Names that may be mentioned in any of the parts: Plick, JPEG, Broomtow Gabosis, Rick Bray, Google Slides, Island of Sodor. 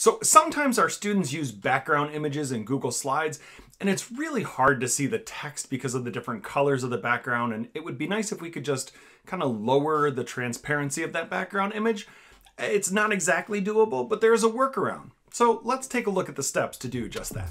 So sometimes our students use background images in Google Slides, and it's really hard to see the text because of the different colors of the background, and it would be nice if we could just kind of lower the transparency of that background image. It's not exactly doable, but there's a workaround. So let's take a look at the steps to do just that.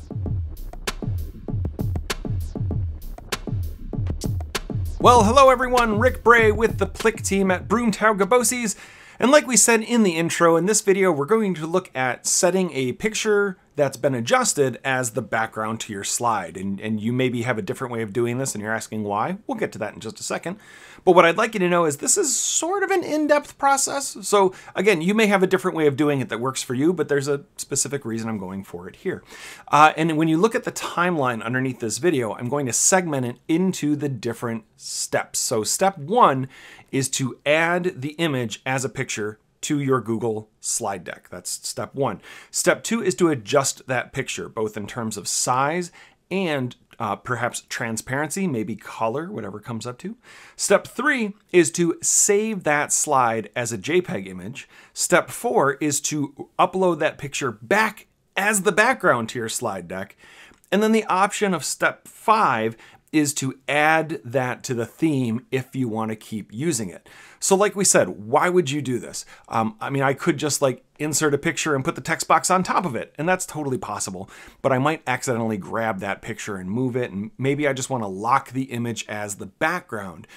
Well, hello everyone, Rick Bray with the Plick team at Broomtow Gabosis. And like we said in the intro, in this video, we're going to look at setting a picture that's been adjusted as the background to your slide. And you maybe have a different way of doing this and you're asking why. We'll get to that in just a second. But what I'd like you to know is this is sort of an in-depth process. So again, you may have a different way of doing it that works for you, but there's a specific reason I'm going for it here. And when you look at the timeline underneath this video, I'm going to segment it into the different steps. So step one is to add the image as a picture to your Google slide deck. That's step one. Step two is to adjust that picture, both in terms of size and perhaps transparency, maybe color, whatever comes up to. Step three is to save that slide as a JPEG image. Step four is to upload that picture back as the background to your slide deck. And then the option of step five is to add that to the theme if you want to keep using it. So like we said, why would you do this? I mean, I could just like insert a picture and put the text box on top of it, and that's totally possible, but I might accidentally grab that picture and move it, and maybe I just want to lock the image as the background.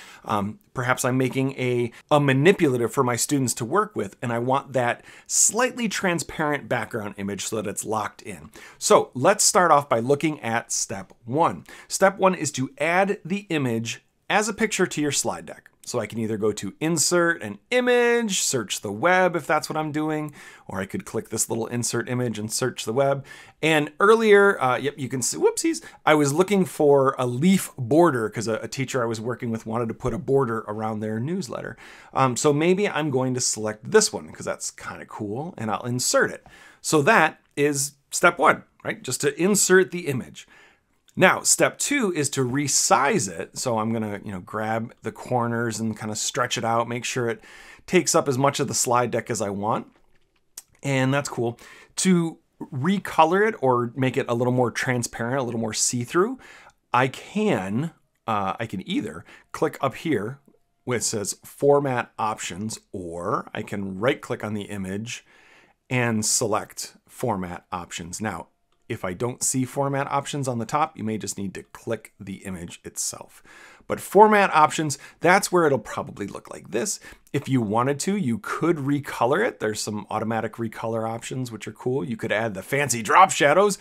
Perhaps I'm making a manipulative for my students to work with, and I want that slightly transparent background image so that it's locked in. So let's start off by looking at step one. Step one is to add the image as a picture to your slide deck. So I can either go to insert an image, search the web if that's what I'm doing, or I could click this little insert image and search the web. And earlier, yep, you can see, whoopsies, I was looking for a leaf border because a teacher I was working with wanted to put a border around their newsletter. So maybe I'm going to select this one because that's kind of cool, and I'll insert it. So that is step one, right? Just to insert the image. Now, step two is to resize it. So I'm gonna, grab the corners and kind of stretch it out, make sure it takes up as much of the slide deck as I want. And that's cool. To recolor it or make it a little more transparent, a little more see-through, I can either click up here where it says Format Options, or I can right-click on the image and select Format Options. Now, if I don't see format options on the top, you may just need to click the image itself. But format options, that's where it'll probably look like this. If you wanted to, you could recolor it. There's some automatic recolor options, which are cool. You could add the fancy drop shadows,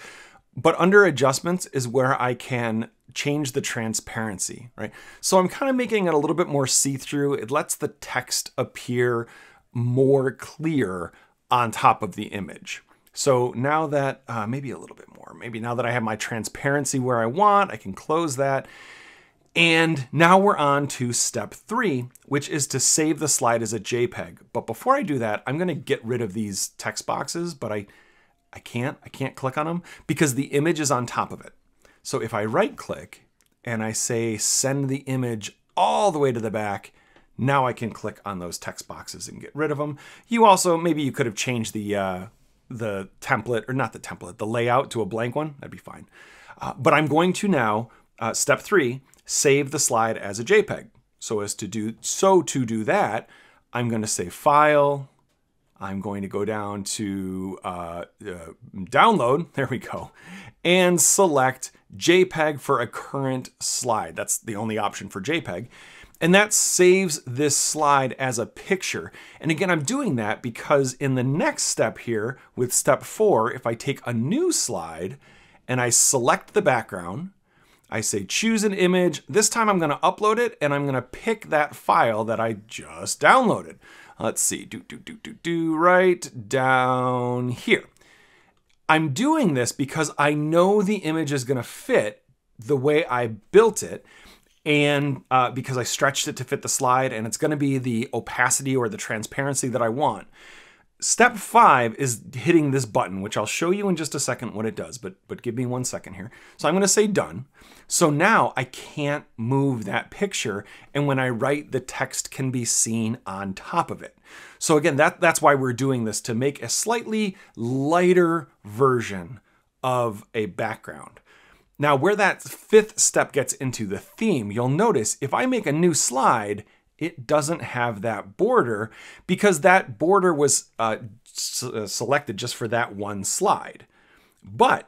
but under adjustments is where I can change the transparency, right? So I'm kind of making it a little bit more see-through. It lets the text appear more clear on top of the image. So now that, maybe a little bit more, maybe now that I have my transparency where I want, I can close that. And now we're on to step three, which is to save the slide as a JPEG. But before I do that, I'm gonna get rid of these text boxes, but I can't click on them because the image is on top of it. So if I right click and I say, send the image all the way to the back, now I can click on those text boxes and get rid of them. You also, maybe you could have changed the template, or not the template, the layout to a blank one, that'd be fine. But I'm going to now, step three, save the slide as a JPEG. So to do that, I'm gonna say File, I'm going to go down to Download, there we go, and select JPEG for a current slide. That's the only option for JPEG. And that saves this slide as a picture. And again, I'm doing that because in the next step here with step four, if I take a new slide and I select the background, I say choose an image. This time I'm gonna upload it and I'm gonna pick that file that I just downloaded. Let's see, right down here. I'm doing this because I know the image is gonna fit the way I built it, and because I stretched it to fit the slide, and it's gonna be the opacity or the transparency that I want. Step 5 is hitting this button, which I'll show you in just a second what it does, but give me 1 second here. So I'm gonna say done. So now I can't move that picture, and when I write, the text can be seen on top of it. So again, that's why we're doing this, to make a slightly lighter version of a background. Now where that 5th step gets into the theme, you'll notice if I make a new slide, it doesn't have that border because that border was selected just for that one slide. But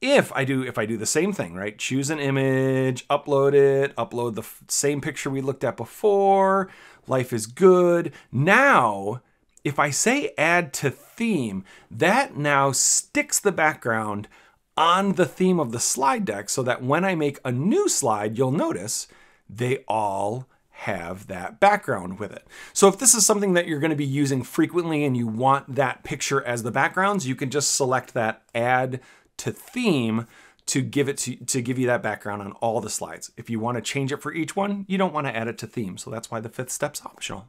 if I do the same thing, right? Choose an image, upload it, upload the same picture we looked at before, life is good. Now, if I say add to theme, that now sticks the background on the theme of the slide deck so that when I make a new slide, you'll notice they all have that background with it. So if this is something that you're going to be using frequently and you want that picture as the backgrounds, you can just select that add to theme to give it to give you that background on all the slides. If you want to change it for each one, you don't want to add it to theme. So that's why the 5th step's optional.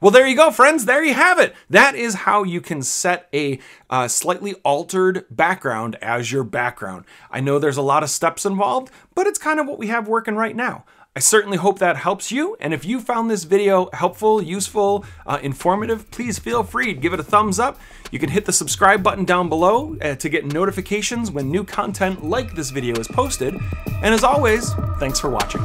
Well, there you go, friends. There you have it. That is how you can set a slightly altered background as your background. I know there's a lot of steps involved, but it's kind of what we have working right now. I certainly hope that helps you, and if you found this video helpful, useful, informative, please feel free to give it a thumbs up. You can hit the subscribe button down below to get notifications when new content like this video is posted, and as always, thanks for watching.